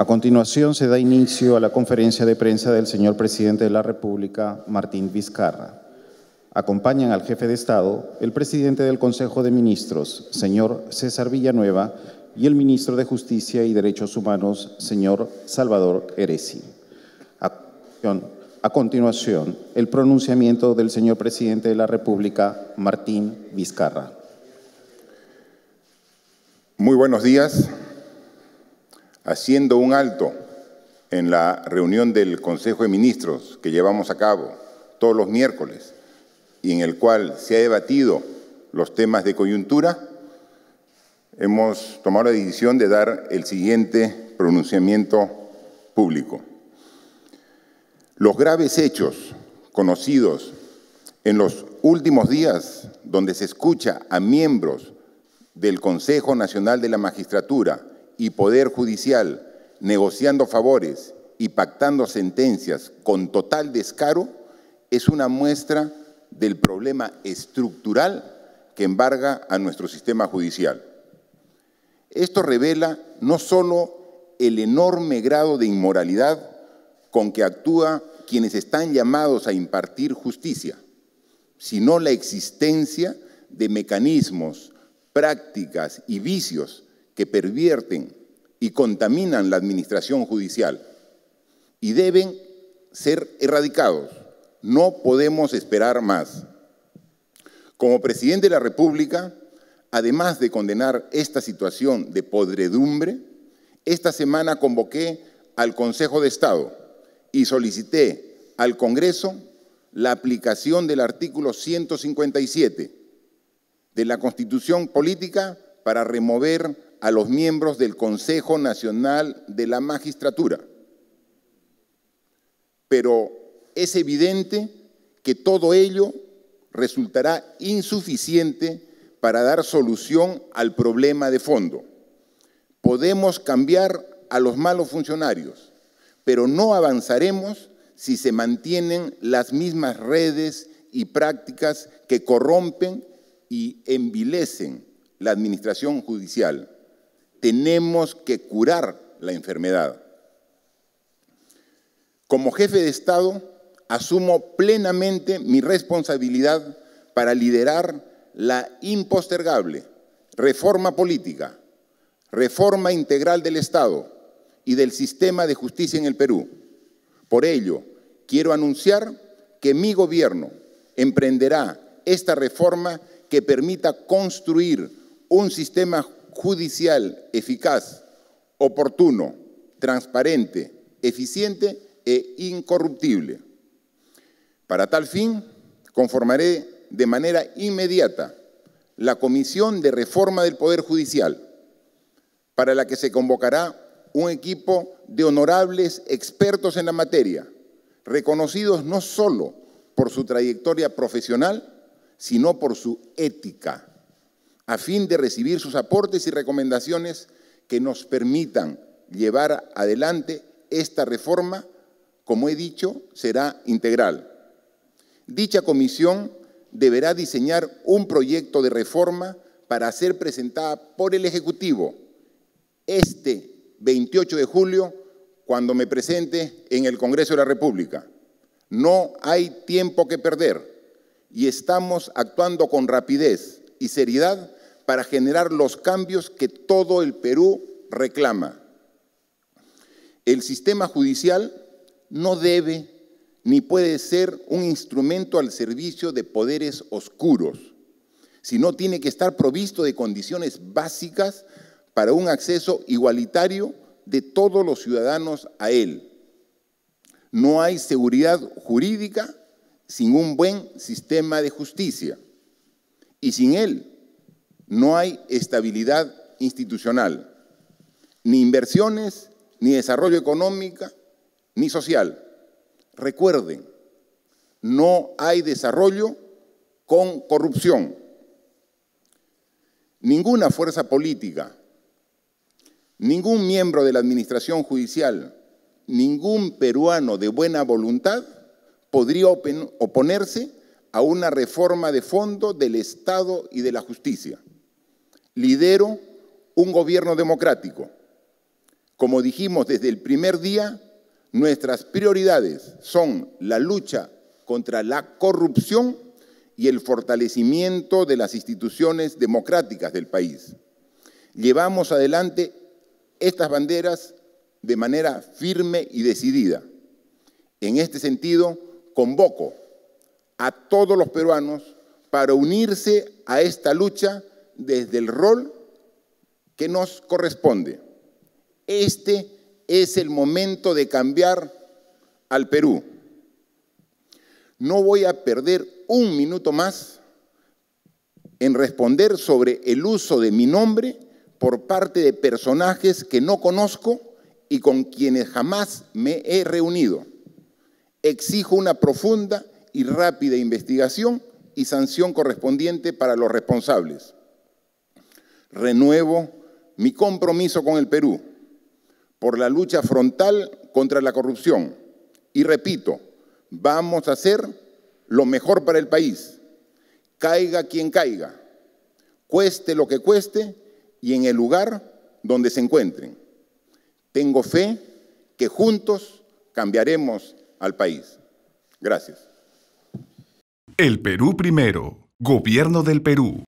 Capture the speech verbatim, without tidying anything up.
A continuación se da inicio a la conferencia de prensa del señor Presidente de la República, Martín Vizcarra. Acompañan al Jefe de Estado, el Presidente del Consejo de Ministros, señor César Villanueva, y el Ministro de Justicia y Derechos Humanos, señor Salvador Heresi. A continuación, el pronunciamiento del señor Presidente de la República, Martín Vizcarra. Muy buenos días. Haciendo un alto en la reunión del Consejo de Ministros que llevamos a cabo todos los miércoles y en el cual se ha debatido los temas de coyuntura, hemos tomado la decisión de dar el siguiente pronunciamiento público. Los graves hechos conocidos en los últimos días, donde se escucha a miembros del Consejo Nacional de la Magistratura y Poder Judicial negociando favores y pactando sentencias con total descaro, es una muestra del problema estructural que embarga a nuestro sistema judicial. Esto revela no solo el enorme grado de inmoralidad con que actúa quienes están llamados a impartir justicia, sino la existencia de mecanismos, prácticas y vicios que pervierten y contaminan la administración judicial y deben ser erradicados. No podemos esperar más. Como presidente de la República, además de condenar esta situación de podredumbre, esta semana convoqué al Consejo de Estado y solicité al Congreso la aplicación del artículo ciento cincuenta y siete de la Constitución Política para remover a los miembros del Consejo Nacional de la Magistratura. Pero es evidente que todo ello resultará insuficiente para dar solución al problema de fondo. Podemos cambiar a los malos funcionarios, pero no avanzaremos si se mantienen las mismas redes y prácticas que corrompen y envilecen la administración judicial. Tenemos que curar la enfermedad. Como jefe de Estado, asumo plenamente mi responsabilidad para liderar la impostergable reforma política, reforma integral del Estado y del sistema de justicia en el Perú. Por ello, quiero anunciar que mi gobierno emprenderá esta reforma que permita construir un sistema judicial eficaz, oportuno, transparente, eficiente e incorruptible. Para tal fin, conformaré de manera inmediata la Comisión de Reforma del Poder Judicial, para la que se convocará un equipo de honorables expertos en la materia, reconocidos no solo por su trayectoria profesional, sino por su ética, a fin de recibir sus aportes y recomendaciones que nos permitan llevar adelante esta reforma, como he dicho, será integral. Dicha comisión deberá diseñar un proyecto de reforma para ser presentada por el Ejecutivo este veintiocho de julio, cuando me presente en el Congreso de la República. No hay tiempo que perder. Y estamos actuando con rapidez y seriedad para generar los cambios que todo el Perú reclama. El sistema judicial no debe ni puede ser un instrumento al servicio de poderes oscuros, sino tiene que estar provisto de condiciones básicas para un acceso igualitario de todos los ciudadanos a él. No hay seguridad jurídica sin un buen sistema de justicia, y sin él no hay estabilidad institucional, ni inversiones, ni desarrollo económico, ni social. Recuerden, no hay desarrollo con corrupción. Ninguna fuerza política, ningún miembro de la administración judicial, ningún peruano de buena voluntad podría oponerse a una reforma de fondo del Estado y de la justicia. Lidero un gobierno democrático, Como dijimos desde el primer día, nuestras prioridades son la lucha contra la corrupción y el fortalecimiento de las instituciones democráticas del país. Llevamos adelante estas banderas de manera firme y decidida. En este sentido, convoco a todos los peruanos para unirse a esta lucha desde el rol que nos corresponde. Este es el momento de cambiar al Perú. No voy a perder un minuto más en responder sobre el uso de mi nombre por parte de personajes que no conozco y con quienes jamás me he reunido. Exijo una profunda y rápida investigación y sanción correspondiente para los responsables. Renuevo mi compromiso con el Perú por la lucha frontal contra la corrupción. Y repito, vamos a hacer lo mejor para el país, caiga quien caiga, cueste lo que cueste y en el lugar donde se encuentren. Tengo fe que juntos cambiaremos al país. Gracias. El Perú primero. Gobierno del Perú.